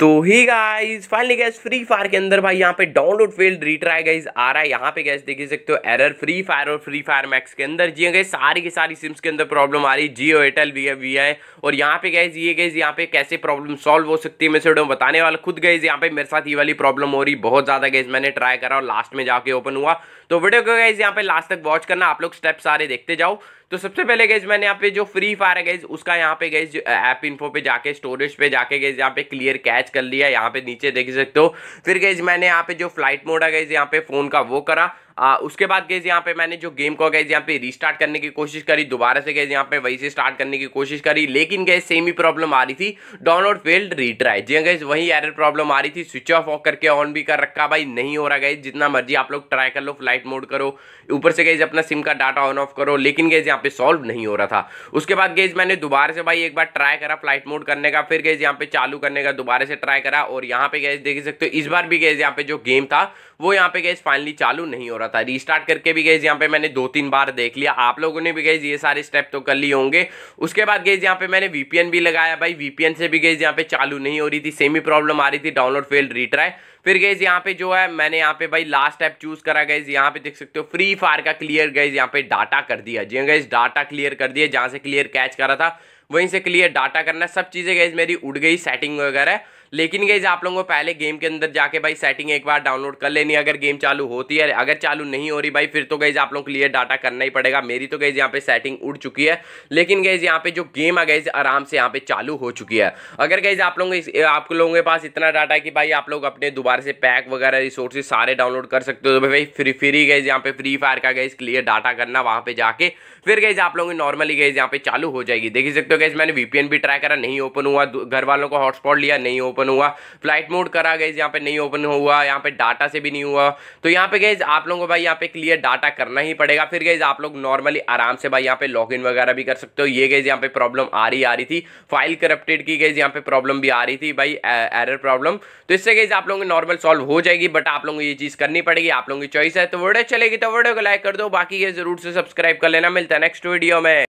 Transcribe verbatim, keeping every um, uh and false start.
तो ही guys finally guys Free Fire के अंदर भाई यहाँ पे डाउनलोड फेल्ड रिट्राई गाइस आ रहा है। यहाँ पे गाइस देख सकते हो एरर फ्री फायर और फ्री फायर मैक्स के अंदर। जी गाइस सारी की सारी सिम्स के अंदर प्रॉब्लम आ रही है, जियो एयरटेल भी है वी है। और यहाँ पे गाइस ये गाइस यहाँ पे कैसे प्रॉब्लम सॉल्व हो सकती है मैं सीधे बताने वाला। खुद गाइस यहाँ पे मेरे साथ ये वाली प्रॉब्लम हो रही बहुत ज्यादा गाइस, मैंने ट्राई करा और लास्ट में जाके ओपन हुआ। तो वीडियो को गाइस यहाँ पे लास्ट तक वॉच करना, आप लोग स्टेप सारे देखते जाओ। तो सबसे पहले गाइस मैंने यहाँ पे जो फ्री फायर है गाइस उसका यहाँ पे गाइस ऐप इन्फो पे जाके स्टोरेज पे जाके गाइस यहाँ पे क्लियर कैच कर लिया, यहाँ पे नीचे देख सकते हो। फिर गाइस मैंने यहाँ पे जो फ्लाइट मोड है गाइस यहाँ पे फोन का वो करा। आ, उसके बाद गाइस यहाँ पे मैंने जो गेम को गाइस यहाँ पे रीस्टार्ट करने की कोशिश करी, दोबारा से गाइस यहाँ पे वहीं से स्टार्ट करने की कोशिश करी, लेकिन गाइस सेम ही प्रॉब्लम आ रही थी, डाउनलोड फेल्ड रीट्राई। जी गाइस वही एरर प्रॉब्लम आ रही थी। स्विच ऑफ ऑफ करके ऑन भी कर रखा भाई, नहीं हो रहा गाइस। जितना मर्जी आप लोग ट्राई कर लो, फ्लाइट मोड करो, ऊपर से गाइस अपना सिम का डाटा ऑन ऑफ करो, लेकिन गाइस यहाँ पे सॉल्व नहीं हो रहा था। उसके बाद गाइस मैंने दोबारा से भाई एक बार ट्राई करा फ्लाइट मोड करने का, फिर गाइस यहाँ पे चालू करने का दोबारा से ट्राई करा। और यहाँ पे गाइस देख सकते हो इस बार भी गाइस यहाँ पे जो गेम था वो यहाँ पे गाइस फाइनली चालू नहीं हो रहा था। रीस्टार्ट करके भी गाइस यहाँ पे मैंने दो तीन बार देख लिया, आप लोगों ने भी गाइस ये सारे स्टेप तो कर लिए होंगे। उसके बाद गाइस यहाँ पे मैंने वीपीएन भी लगाया भाई, वीपीएन से भी गाइस यहाँ पे चालू नहीं हो रही थी, सेम ही प्रॉब्लम आ रही थी, डाउनलोड फेल्ड रीट्राई। फिर गाइस यहाँ पे जो है मैंने यहाँ पे भाई लास्ट ऐप चूज करा गाइस, यहाँ पे देख सकते हो फ्री फायर का क्लियर गाइस यहाँ पे डाटा कर दिया। जी गाइस डाटा क्लियर कर दिया, जहाँ से क्लियर कैच करा था वहीं से क्लियर डाटा करना। सब चीज़ें गाइस मेरी उड़ गई सेटिंग वगैरह, लेकिन गाइस आप लोगों को पहले गेम के अंदर जाके भाई सेटिंग एक बार डाउनलोड कर लेनी अगर गेम चालू होती है। अगर चालू नहीं हो रही भाई फिर तो गाइस आप लोग क्लियर डाटा करना ही पड़ेगा। मेरी तो गाइस यहाँ पे सेटिंग उड़ चुकी है, लेकिन गाइस यहाँ पे जो गेम है गाइस आराम से यहाँ पे चालू हो चुकी है। अगर गाइस आप लोग आप लोगों के पास इतना डाटा है कि भाई आप लोग अपने दोबारा से पैक वगैरह रिसोर्सेज सारे डाउनलोड कर सकते हो, तो भाई फ्री फ्री गाइस यहाँ पे फ्री फायर का गाइस क्लियर डाटा करना वहाँ पे जाके, फिर गाइस आप लोगों की नॉर्मली गाइस यहाँ पे चालू हो जाएगी। देख सकते हो गाइस मैंने वीपीएन भी ट्राई करा, नहीं ओपन हुआ, घर वालों को हॉटस्पॉट लिया, नहीं ओपन हुआ, फ्लाइट मोड करा गाइस यहाँ पे नहीं ओपन हुआ, यहाँ पे डाटा से भी नहीं हुआ। तो यहाँ पे गाइस आप लोगों को भाई यहाँ पे क्लियर डाटा करना ही पड़ेगा। फिर गाइस आप लोग नॉर्मली आराम से भाई यहाँ पे लॉगिन वगैरह भी कर सकते हो। ये गाइस यहाँ पे प्रॉब्लम आ रही आ रही थी, फाइल करप्टेड की गाइस यहाँ पे प्रॉब्लम भी आ रही थी भाई, एरर प्रॉब्लम। तो इससे गाइस आप लोगों की नॉर्मल सॉल्व हो जाएगी, बट आप लोगों को ये चीज करनी पड़ेगी, आप लोगों की चॉइस है। तो वीडियो चलेगी तो वीडियो को लाइक कर दो, बाकी ये जरूर से सब्सक्राइब कर लेना। मिलता है नेक्स्ट वीडियो में।